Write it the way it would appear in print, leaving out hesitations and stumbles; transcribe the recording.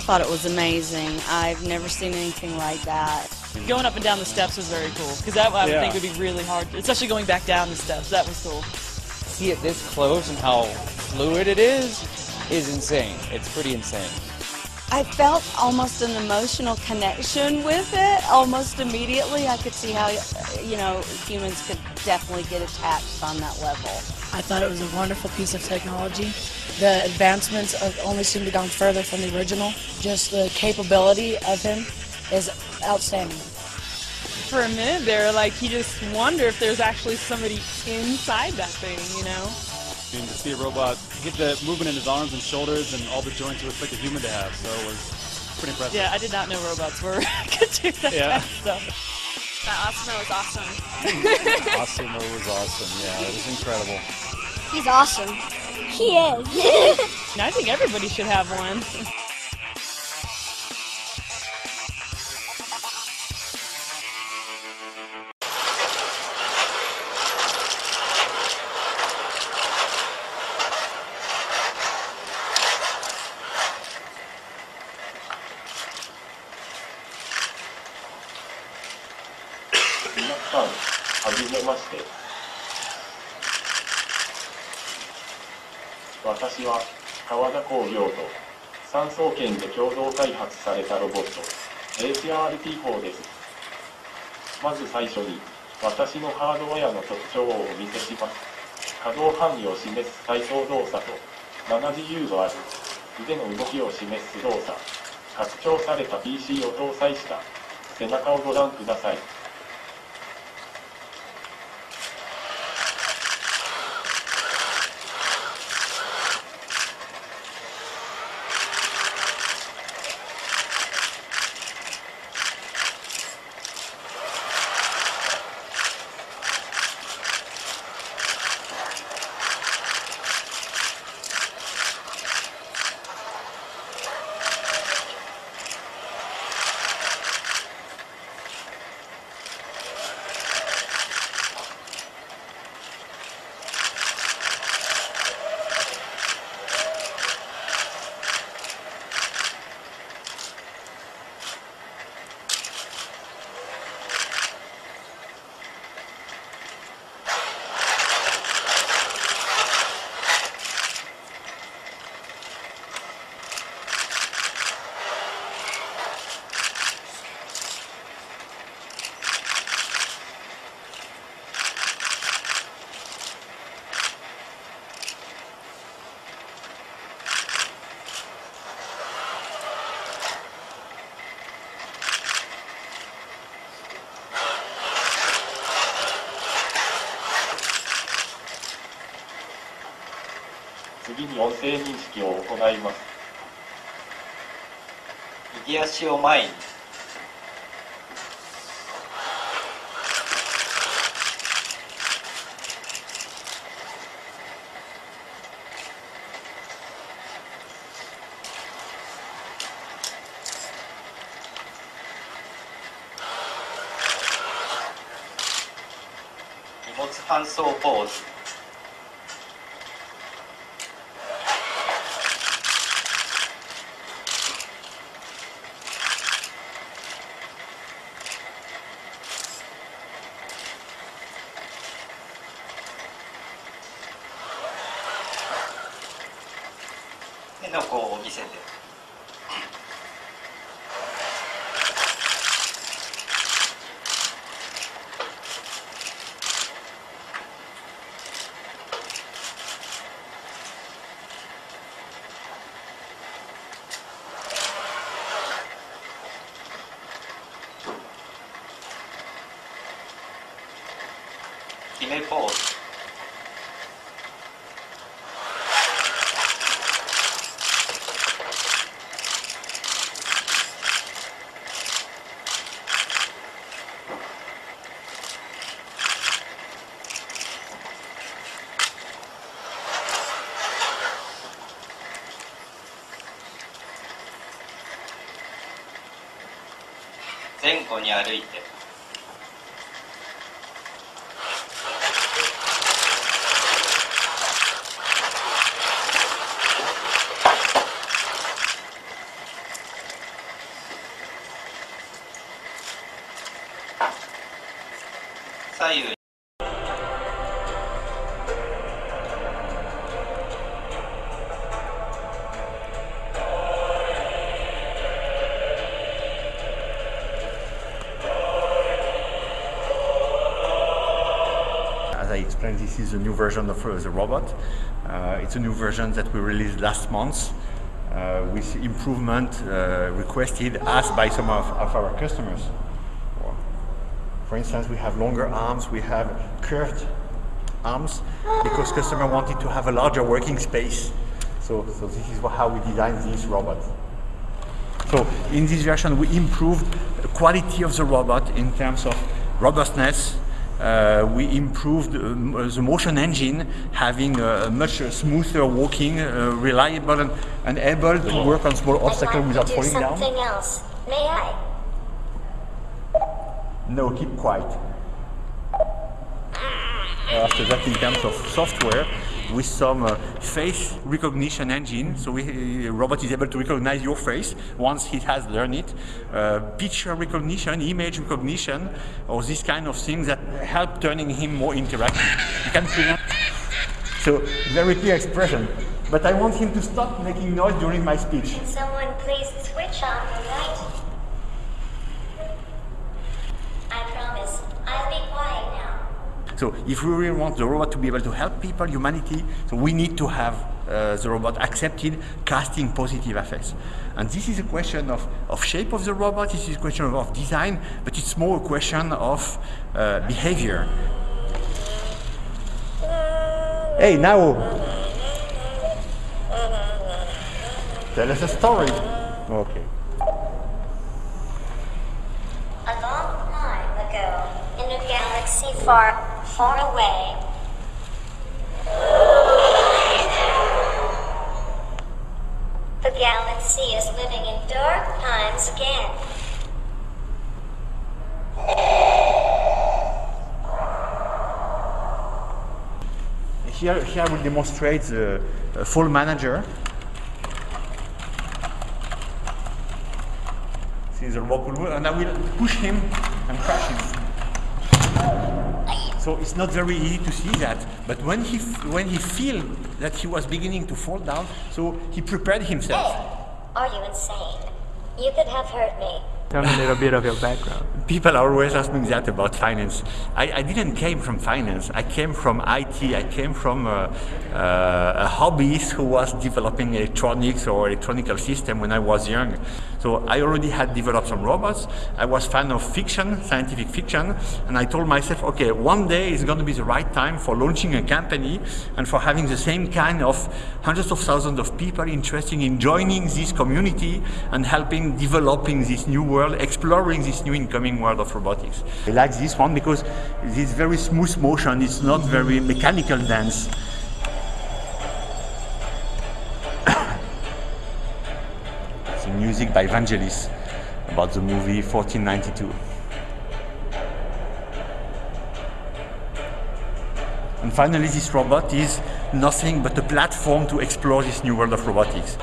I thought it was amazing. I've never seen anything like that. Going up and down the steps was very cool, because that I would think would be really hard, especially going back down the steps. That was cool. See it this close and how fluid it is insane. It's pretty insane. I felt almost an emotional connection with it almost immediately. I could see how, you know, humans could definitely get attached on that level. I thought it was a wonderful piece of technology. The advancements have only seemed to have gone further from the original. Just the capability of him is outstanding. For a minute there, like, you just wonder if there's actually somebody inside that thing, you know? And to see a robot get the movement in his arms and shoulders and all the joints you would expect a human to have, so it was pretty impressive. Yeah, I did not know robots were could do that kind of stuff. That Asimo was awesome. Asimo was awesome, yeah, it was incredible. He's awesome. He is. And I think everybody should have one. How do you make my state? Watashi wa Kawada Kogyo to Sanso Ken de Kyodo Kaihatsu Sareta Roboto HRT 4 です。まず最初に私のハードウェアの特徴をお見せします。可動範囲を示す体操動作と70度ある腕の動きを示す動作、拡張された PC を搭載した背中をご覧ください。 次に音声認識を行います。右足を前に。荷物搬送ポーズ。 の子を見せて決めポーズ。 前後に歩いて as I explained, this is a new version of the robot. It's a new version that we released last month with improvement requested us by some of our customers. For instance, we have longer arms, we have curved arms, because customer wanted to have a larger working space. So this is how we designed these robots. So in this version, we improved the quality of the robot in terms of robustness. We improved the motion engine, having a much smoother walking, reliable, and able to work on small obstacles without falling down. May I? No, keep quiet. After that, in terms of software, with some face recognition engine, so the robot is able to recognize your face once he has learned it. Picture recognition, image recognition, or this kind of things that help turning him more interactive. You can present. So very clear expression. But I want him to stop making noise during my speech. Can someone please switch on the light? I promise, I'll be quiet now. So if we really want the robot to be able to help people, humanity, so we need to have the robot accepted, casting positive effects. And this is a question of shape of the robot, this is a question of design, but it's more a question of behavior. Hey, Nao! Tell us a story. Okay. A long time ago, in a galaxy far away, the galaxy is living in dark times again. Here I will demonstrate the full manager. See the robot, and I will push him and crash him. So it's not very easy to see that, but when he felt that he was beginning to fall down, so he prepared himself. Hey, are you insane? You could have hurt me. Tell me a little bit of your background. People are always asking that about finance. I didn't came from finance. I came from IT. I came from a hobbyist who was developing electronics or electronical system when I was young. So I already had developed some robots. I was fan of fiction, scientific fiction, and I told myself, okay, one day is going to be the right time for launching a company and for having the same kind of hundreds of thousands of people interested in joining this community and helping developing this new world. Exploring this new incoming world of robotics. I like this one because it's very smooth motion, it's not very mechanical dance. It's the music by Vangelis about the movie 1492. And finally, this robot is nothing but a platform to explore this new world of robotics.